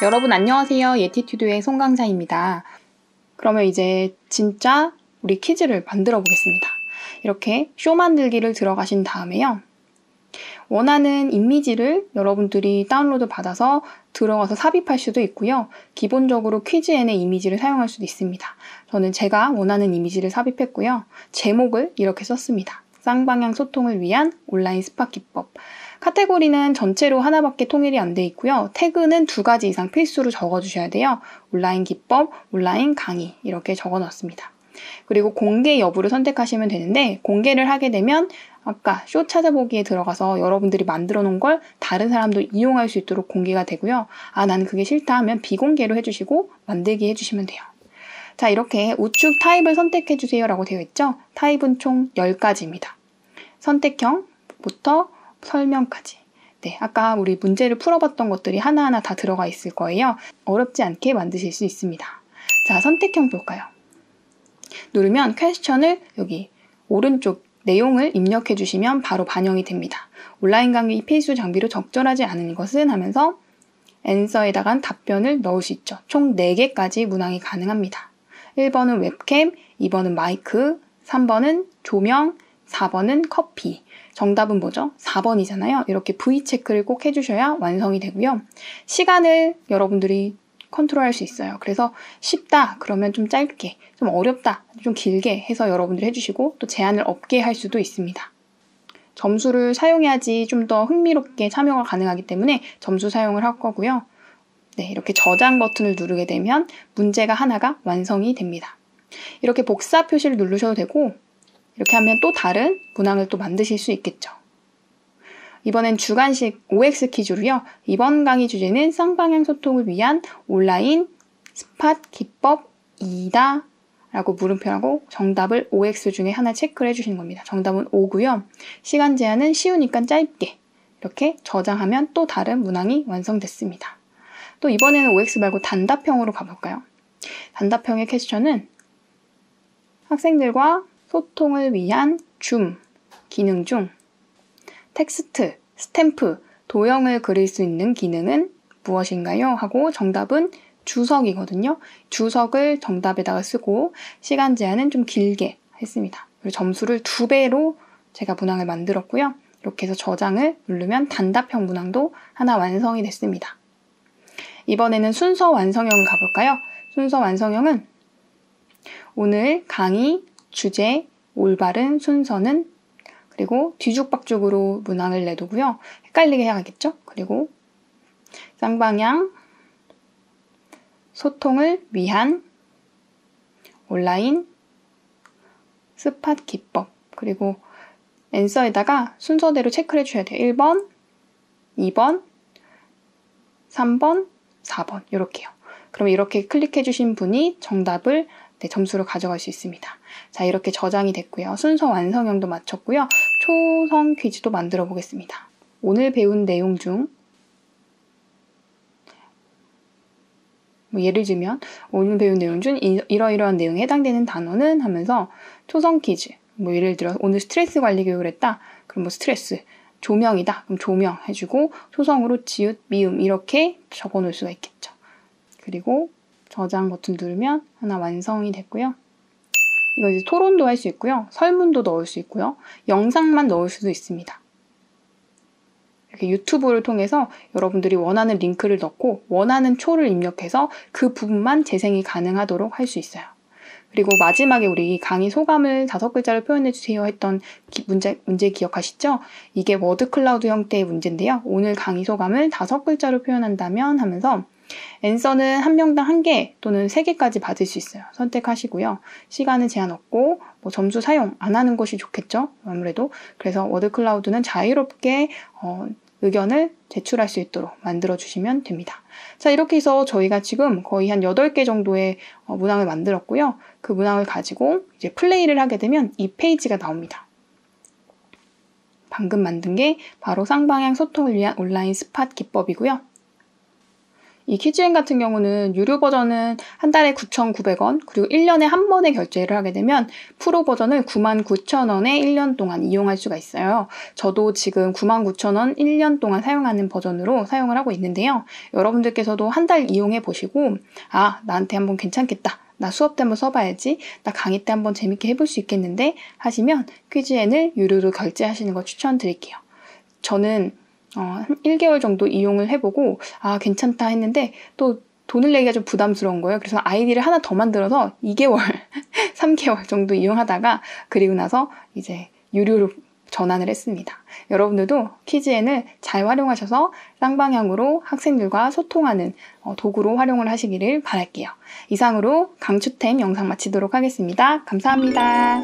여러분 안녕하세요. 예티튜드의 송강사입니다. 그러면 이제 진짜 우리 퀴즈를 만들어 보겠습니다. 이렇게 쇼 만들기를 들어가신 다음에요. 원하는 이미지를 여러분들이 다운로드 받아서 들어가서 삽입할 수도 있고요. 기본적으로 퀴즈앤의 이미지를 사용할 수도 있습니다. 저는 제가 원하는 이미지를 삽입했고요. 제목을 이렇게 썼습니다. 쌍방향 소통을 위한 온라인 스팟 기법. 카테고리는 전체로 하나밖에 통일이 안 돼 있고요. 태그는 2가지 이상 필수로 적어주셔야 돼요. 온라인 기법, 온라인 강의 이렇게 적어놨습니다. 그리고 공개 여부를 선택하시면 되는데 공개를 하게 되면 아까 쇼 찾아보기에 들어가서 여러분들이 만들어 놓은 걸 다른 사람도 이용할 수 있도록 공개가 되고요. 아, 난 그게 싫다 하면 비공개로 해주시고 만들기 해주시면 돼요. 자, 이렇게 우측 타입을 선택해주세요 라고 되어 있죠. 타입은 총 10가지입니다. 선택형부터 설명까지. 네, 아까 우리 문제를 풀어봤던 것들이 하나하나 다 들어가 있을 거예요. 어렵지 않게 만드실 수 있습니다. 자, 선택형 볼까요? 누르면 퀘스천을 여기 오른쪽 내용을 입력해 주시면 바로 반영이 됩니다. 온라인 강의 필수 장비로 적절하지 않은 것은 하면서 answer에다가 답변을 넣을 수 있죠. 총 4개까지 문항이 가능합니다. 1번은 웹캠, 2번은 마이크, 3번은 조명, 4번은 커피. 정답은 뭐죠? 4번이잖아요. 이렇게 V체크를 꼭 해주셔야 완성이 되고요. 시간을 여러분들이 컨트롤할 수 있어요. 그래서 쉽다 그러면 좀 짧게, 좀 어렵다 좀 길게 해서 여러분들 해주시고 또 제한을 없게 할 수도 있습니다. 점수를 사용해야지 좀 더 흥미롭게 참여가 가능하기 때문에 점수 사용을 할 거고요. 네, 이렇게 저장 버튼을 누르게 되면 문제가 하나가 완성이 됩니다. 이렇게 복사 표시를 누르셔도 되고 이렇게 하면 또 다른 문항을 또 만드실 수 있겠죠. 이번엔 주간식 OX 퀴즈로요. 이번 강의 주제는 쌍방향 소통을 위한 온라인 스팟 기법 2다 라고 물음표라고 정답을 OX 중에 하나 체크를 해주시는 겁니다. 정답은 5고요. 시간 제한은 쉬우니까 짧게 이렇게 저장하면 또 다른 문항이 완성됐습니다. 또 이번에는 OX 말고 단답형으로 가볼까요? 단답형의 퀘스천은 학생들과 소통을 위한 줌 기능 중 텍스트, 스탬프, 도형을 그릴 수 있는 기능은 무엇인가요? 하고 정답은 주석이거든요. 주석을 정답에다가 쓰고 시간 제한은 좀 길게 했습니다. 그리고 점수를 2배로 제가 문항을 만들었고요. 이렇게 해서 저장을 누르면 단답형 문항도 하나 완성이 됐습니다. 이번에는 순서 완성형을 가볼까요? 순서 완성형은 오늘 강의, 주제, 올바른 순서는 그리고 뒤죽박죽으로 문항을 내두고요. 헷갈리게 해야겠죠? 그리고 쌍방향 소통을 위한 온라인 스팟 기법 그리고 앤서에다가 순서대로 체크를 해주셔야 돼요. 1번, 2번, 3번, 4번 이렇게요. 그럼 이렇게 클릭해주신 분이 정답을 네, 점수로 가져갈 수 있습니다. 자, 이렇게 저장이 됐고요. 순서 완성형도 마쳤고요. 초성 퀴즈도 만들어 보겠습니다. 오늘 배운 내용 중 예를 들면 오늘 배운 내용 중 이러이러한 내용에 해당되는 단어는 하면서 초성 퀴즈 예를 들어 오늘 스트레스 관리 교육을 했다. 그럼 스트레스 조명이다. 그럼 조명 해주고 초성으로 지읒, 미음 이렇게 적어 놓을 수가 있겠죠. 그리고 저장 버튼 누르면 하나 완성이 됐고요. 이거 이제 토론도 할 수 있고요. 설문도 넣을 수 있고요. 영상만 넣을 수도 있습니다. 이렇게 유튜브를 통해서 여러분들이 원하는 링크를 넣고 원하는 초를 입력해서 그 부분만 재생이 가능하도록 할 수 있어요. 그리고 마지막에 우리 강의 소감을 5글자로 표현해주세요 했던 문제 기억하시죠? 이게 워드클라우드 형태의 문제인데요. 오늘 강의 소감을 5글자로 표현한다면 하면서 앤서는 1명당 1개 또는 3개까지 받을 수 있어요. 선택하시고요. 시간은 제한 없고 점수 사용 안 하는 것이 좋겠죠. 아무래도 그래서 워드클라우드는 자유롭게 의견을 제출할 수 있도록 만들어주시면 됩니다. 자, 이렇게 해서 저희가 지금 거의 한 8개 정도의 문항을 만들었고요. 그 문항을 가지고 이제 플레이를 하게 되면 이 페이지가 나옵니다. 방금 만든 게 바로 쌍방향 소통을 위한 온라인 스팟 기법이고요. 이 퀴즈앤 같은 경우는 유료 버전은 한 달에 9,900원, 그리고 1년에 한 번에 결제를 하게 되면 프로 버전을 99,000원에 1년 동안 이용할 수가 있어요. 저도 지금 99,000원 1년 동안 사용하는 버전으로 사용을 하고 있는데요. 여러분들께서도 한 달 이용해 보시고 아, 나한테 한번 괜찮겠다. 나 수업 때 한번 써봐야지, 나 강의 때 한번 재밌게 해볼 수 있겠는데 하시면 퀴즈앤을 유료로 결제하시는 걸 추천드릴게요. 저는 1개월 정도 이용을 해보고 아 괜찮다 했는데 또 돈을 내기가 좀 부담스러운 거예요. 그래서 아이디를 하나 더 만들어서 2개월, 3개월 정도 이용하다가 그리고 나서 이제 유료로 전환을 했습니다. 여러분들도 퀴즈앤을 잘 활용하셔서 쌍방향으로 학생들과 소통하는 도구로 활용을 하시기를 바랄게요. 이상으로 강추템 영상 마치도록 하겠습니다. 감사합니다.